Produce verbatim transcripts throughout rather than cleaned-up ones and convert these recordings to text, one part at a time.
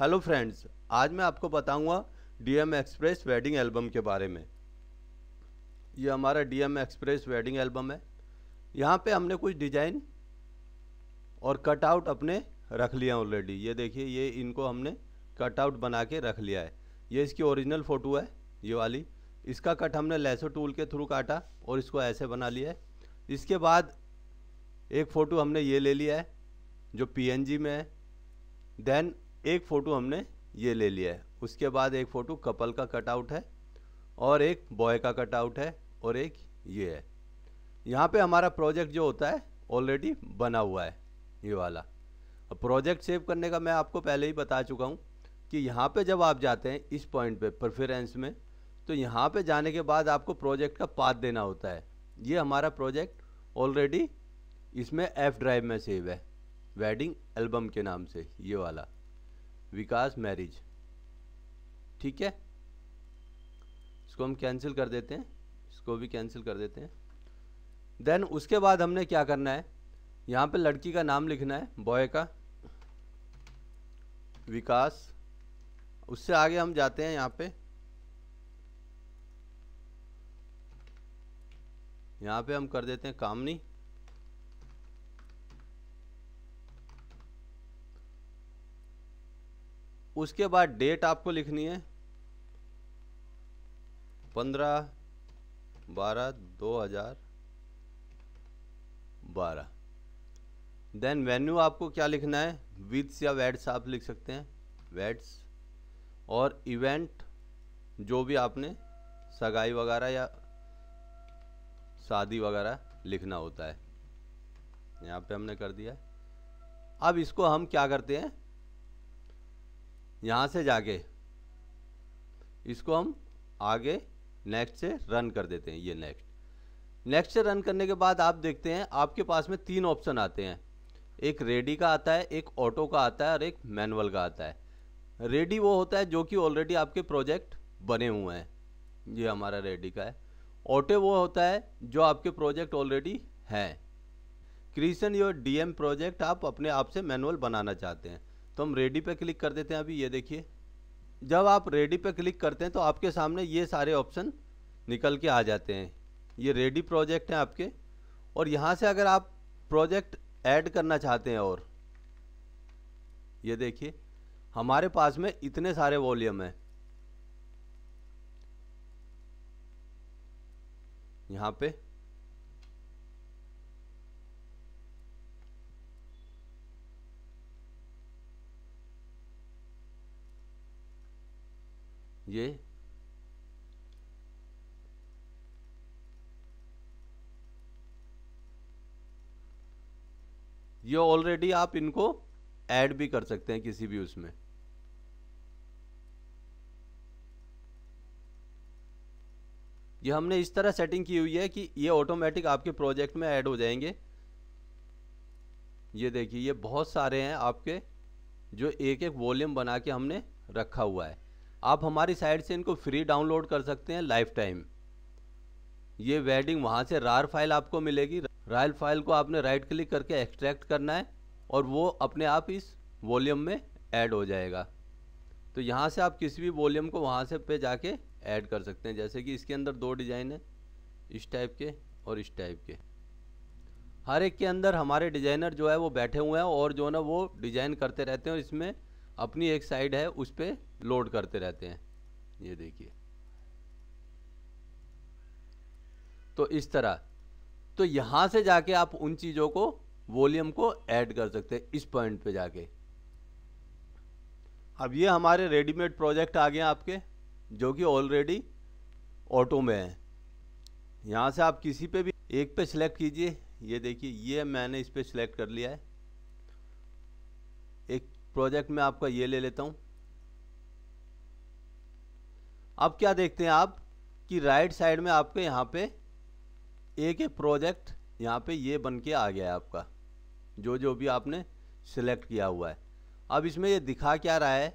Hello friends, आज मैं आपको बताऊंगा डीएमएक्सप्रेस वेडिंग एल्बम के बारे में। ये हमारा डीएमएक्सप्रेस वेडिंग एल्बम है। यहाँ पे हमने कुछ डिजाइन और कटआउट अपने रख लिया ऑलरेडी। ये देखिए, ये इनको हमने कटआउट बना के रख लिया है। ये इसकी ओरिजिनल फ़ोटो है, ये वाली। इसका कट हमने लेसो टूल के थ्रू काटा और इसको ऐसे बना लिया है। इसके बाद एक फ़ोटो हमने ये ले लिया है जो पीएनजी में है। देन एक फ़ोटो हमने ये ले लिया है। उसके बाद एक फ़ोटो कपल का कटआउट है और एक बॉय का कटआउट है और एक ये है। यहाँ पे हमारा प्रोजेक्ट जो होता है ऑलरेडी बना हुआ है, ये वाला। प्रोजेक्ट सेव करने का मैं आपको पहले ही बता चुका हूँ कि यहाँ पे जब आप जाते हैं इस पॉइंट पे प्रेफरेंस में, तो यहाँ पे जाने के बाद आपको प्रोजेक्ट का पाथ देना होता है। ये हमारा प्रोजेक्ट ऑलरेडी इसमें एफ ड्राइव में सेव है, वेडिंग एल्बम के नाम से, ये वाला विकास मैरिज। ठीक है, इसको हम कैंसिल कर देते हैं, इसको भी कैंसिल कर देते हैं। देन उसके बाद हमने क्या करना है, यहाँ पे लड़की का नाम लिखना है, बॉय का विकास। उससे आगे हम जाते हैं, यहाँ पे यहाँ पे हम कर देते हैं कामनी। उसके बाद डेट आपको लिखनी है पंद्रह बारह दो हज़ार बारह। देन वेन्यू आपको क्या लिखना है, विड्स या वेड्स आप लिख सकते हैं, वेड्स। और इवेंट जो भी आपने सगाई वगैरह या शादी वगैरह लिखना होता है, यहाँ पे हमने कर दिया है। अब इसको हम क्या करते हैं, यहाँ से जाके इसको हम आगे नेक्स्ट से रन कर देते हैं। ये नेक्स्ट नेक्स्ट से रन करने के बाद आप देखते हैं आपके पास में तीन ऑप्शन आते हैं। एक रेडी का आता है, एक ऑटो का आता है और एक मैनुअल का आता है। रेडी वो होता है जो कि ऑलरेडी आपके प्रोजेक्ट बने हुए हैं, ये हमारा रेडी का है। ऑटो वो होता है जो आपके प्रोजेक्ट ऑलरेडी हैं। क्रिएशन योर डीएम प्रोजेक्ट आप अपने आप से मैनुअल बनाना चाहते हैं, तो हम रेडी पे क्लिक कर देते हैं। अभी ये देखिए, जब आप रेडी पे क्लिक करते हैं तो आपके सामने ये सारे ऑप्शन निकल के आ जाते हैं। ये रेडी प्रोजेक्ट हैं आपके, और यहाँ से अगर आप प्रोजेक्ट ऐड करना चाहते हैं, और ये देखिए हमारे पास में इतने सारे वॉल्यूम हैं। यहाँ पे ये ये ऑलरेडी आप इनको ऐड भी कर सकते हैं किसी भी उसमें। ये हमने इस तरह सेटिंग की हुई है कि ये ऑटोमेटिक आपके प्रोजेक्ट में ऐड हो जाएंगे। ये देखिए, ये बहुत सारे हैं आपके, जो एक एक वॉल्यूम बना के हमने रखा हुआ है। आप हमारी साइट से इनको फ्री डाउनलोड कर सकते हैं लाइफ टाइम। ये वेडिंग वहाँ से रार फाइल आपको मिलेगी। रार फाइल को आपने राइट क्लिक करके एक्सट्रैक्ट करना है और वो अपने आप इस वॉल्यूम में ऐड हो जाएगा। तो यहाँ से आप किसी भी वॉल्यूम को वहाँ से पे जाके ऐड कर सकते हैं। जैसे कि इसके अंदर दो डिज़ाइन है, इस टाइप के और इस टाइप के। हर एक के अंदर हमारे डिज़ाइनर जो है वो बैठे हुए हैं और जो ना वो डिज़ाइन करते रहते हैं, और इसमें अपनी एक साइड है उस पर लोड करते रहते हैं। ये देखिए, तो इस तरह, तो यहाँ से जाके आप उन चीज़ों को, वॉल्यूम को ऐड कर सकते हैं इस पॉइंट पे जाके। अब ये हमारे रेडीमेड प्रोजेक्ट आ गए आपके, जो कि ऑलरेडी ऑटो में है। यहाँ से आप किसी पे भी एक पे सिलेक्ट कीजिए। ये देखिए, ये मैंने इस पर सिलेक्ट कर लिया है। एक प्रोजेक्ट में आपका ये ले लेता हूँ। अब क्या देखते हैं आप कि राइट साइड में आपके यहाँ पे एक एक प्रोजेक्ट यहाँ पे ये बन के आ गया है आपका, जो जो भी आपने सिलेक्ट किया हुआ है। अब इसमें ये दिखा क्या रहा है,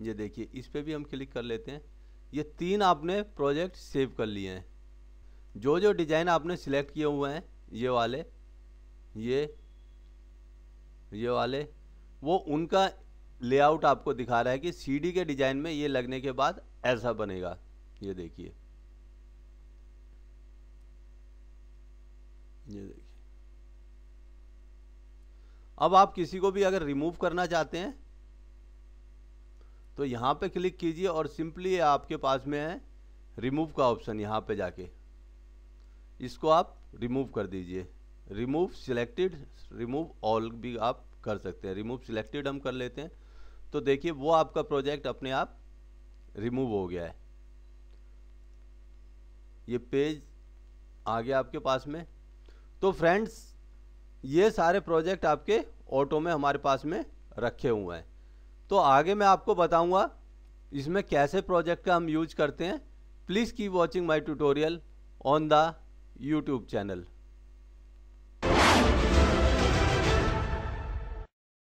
ये देखिए, इस पर भी हम क्लिक कर लेते हैं। ये तीन आपने प्रोजेक्ट सेव कर लिए हैं, जो जो डिज़ाइन आपने सिलेक्ट किए हुए हैं, ये वाले, ये ये वाले, वो उनका लेआउट आपको दिखा रहा है कि सीढ़ी के डिजाइन में ये लगने के बाद ऐसा बनेगा। ये देखिए ये देखिए अब आप किसी को भी अगर रिमूव करना चाहते हैं तो यहाँ पे क्लिक कीजिए और सिंपली आपके पास में है रिमूव का ऑप्शन, यहाँ पे जाके इसको आप रिमूव कर दीजिए। रिमूव सिलेक्टेड, रिमूव ऑल भी आप कर सकते हैं। रिमूव सिलेक्टेड हम कर लेते हैं तो देखिए वो आपका प्रोजेक्ट अपने आप रिमूव हो गया है। ये पेज आ गया आपके पास में। तो फ्रेंड्स ये सारे प्रोजेक्ट आपके ऑटो में हमारे पास में रखे हुए हैं। तो आगे मैं आपको बताऊंगा इसमें कैसे प्रोजेक्ट का हम यूज करते हैं। Please keep watching my tutorial on the YouTube channel.